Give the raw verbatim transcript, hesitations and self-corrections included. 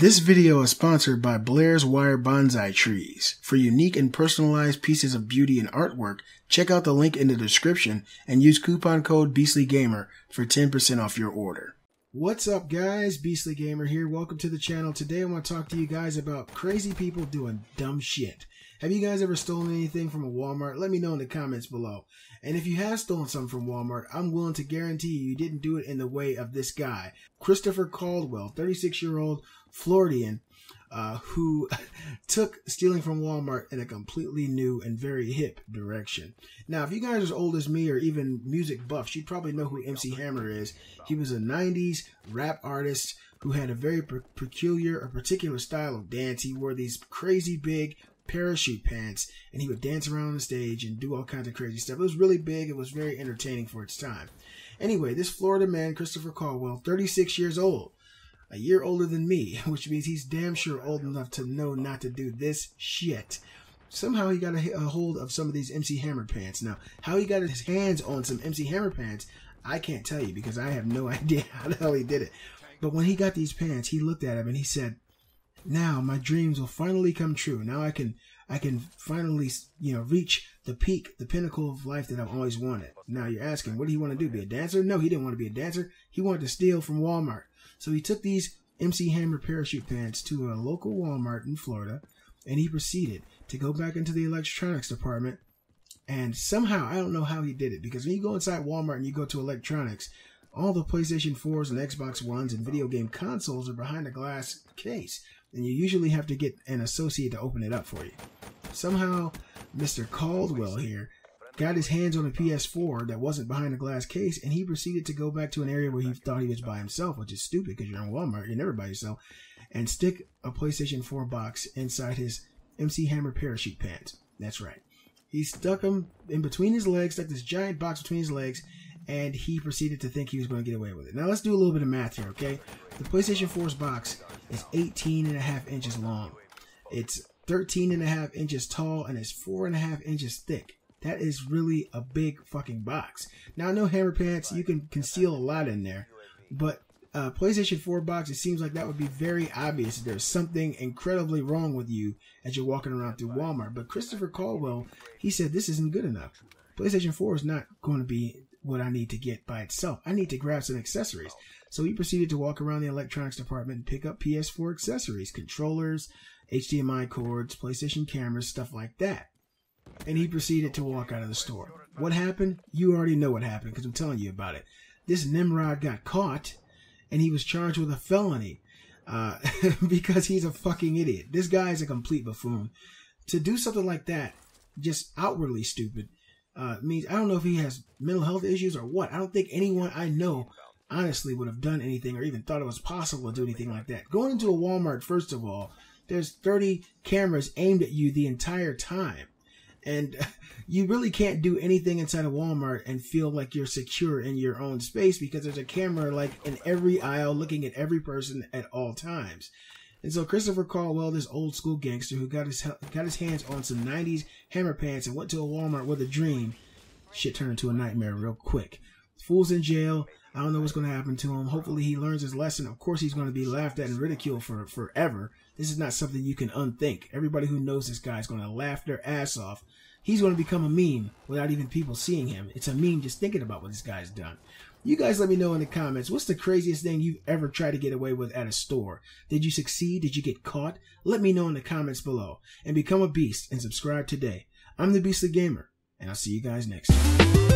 This video is sponsored by Blair's Wire Bonsai Trees. For unique and personalized pieces of beauty and artwork, check out the link in the description and use coupon code Beastly Gamer for ten percent off your order. What's up guys, Beastly Gamer here. Welcome to the channel. Today I want to talk to you guys about crazy people doing dumb shit. Have you guys ever stolen anything from a Walmart? Let me know in the comments below. And if you have stolen something from Walmart, I'm willing to guarantee you, you didn't do it in the way of this guy, Christopher Caldwell, thirty-six-year-old Floridian, uh, who took stealing from Walmart in a completely new and very hip direction. Now, if you guys are as old as me or even music buffs, you probably know who M C Hammer is. He was a nineties rap artist who had a very peculiar or particular style of dance. He wore these crazy big parachute pants, and he would dance around the stage and do all kinds of crazy stuff. It was really big. It was very entertaining for its time. Anyway, this Florida man, Christopher Caldwell, thirty-six years old, a year older than me, which means he's damn sure old enough to know not to do this shit. Somehow he got a, a hold of some of these M C Hammer pants. Now, how he got his hands on some M C Hammer pants, I can't tell you because I have no idea how the hell he did it. But when he got these pants, he looked at him and he said, "Now my dreams will finally come true. Now I can, I can finally, you know, reach the peak, the pinnacle of life that I've always wanted." Now you're asking, what do you want to do? Be a dancer? No, he didn't want to be a dancer. He wanted to steal from Walmart. So he took these M C Hammer parachute pants to a local Walmart in Florida, and he proceeded to go back into the electronics department. And somehow, I don't know how he did it, because when you go inside Walmart and you go to electronics, all the PlayStation fours and Xbox ones and video game consoles are behind a glass case, and you usually have to get an associate to open it up for you. Somehow, Mister Caldwell here got his hands on a P S four that wasn't behind a glass case, and he proceeded to go back to an area where he thought he was by himself, which is stupid because you're in Walmart, you're never by yourself, and stick a PlayStation four box inside his M C Hammer parachute pants. That's right. He stuck them in between his legs, stuck this giant box between his legs, and he proceeded to think he was going to get away with it. Now let's do a little bit of math here, okay? The PlayStation four's box is eighteen and a half inches long. It's thirteen and a half inches tall, and it's four and a half inches thick. That is really a big fucking box. Now I know Hammer pants, you can conceal a lot in there, but uh, PlayStation four box, it seems like that would be very obvious that there's something incredibly wrong with you as you're walking around through Walmart. But Christopher Caldwell, he said this isn't good enough. PlayStation four is not going to be what I need to get by itself. I need to grab some accessories. So he proceeded to walk around the electronics department and pick up P S four accessories, controllers, H D M I cords, PlayStation cameras, stuff like that. And he proceeded to walk out of the store. What happened? You already know what happened because I'm telling you about it. This Nimrod got caught and he was charged with a felony uh, because he's a fucking idiot. This guy is a complete buffoon. To do something like that, just outwardly stupid, Uh, means I don't know if he has mental health issues or what. I don't think anyone I know honestly would have done anything or even thought it was possible to do anything like that. Going into a Walmart, first of all, there's thirty cameras aimed at you the entire time. And you really can't do anything inside of Walmart and feel like you're secure in your own space because there's a camera like in every aisle looking at every person at all times. And so Christopher Caldwell, this old school gangster who got his got his hands on some nineties Hammer pants and went to a Walmart with a dream, shit turned into a nightmare real quick. Fool's in jail. I don't know what's going to happen to him. Hopefully he learns his lesson. Of course he's going to be laughed at and ridiculed for forever. This is not something you can unthink. Everybody who knows this guy is going to laugh their ass off. He's going to become a meme without even people seeing him. It's a meme just thinking about what this guy's done. You guys let me know in the comments, what's the craziest thing you've ever tried to get away with at a store? Did you succeed? Did you get caught? Let me know in the comments below. And become a beast and subscribe today. I'm the Beastly Gamer, and I'll see you guys next time.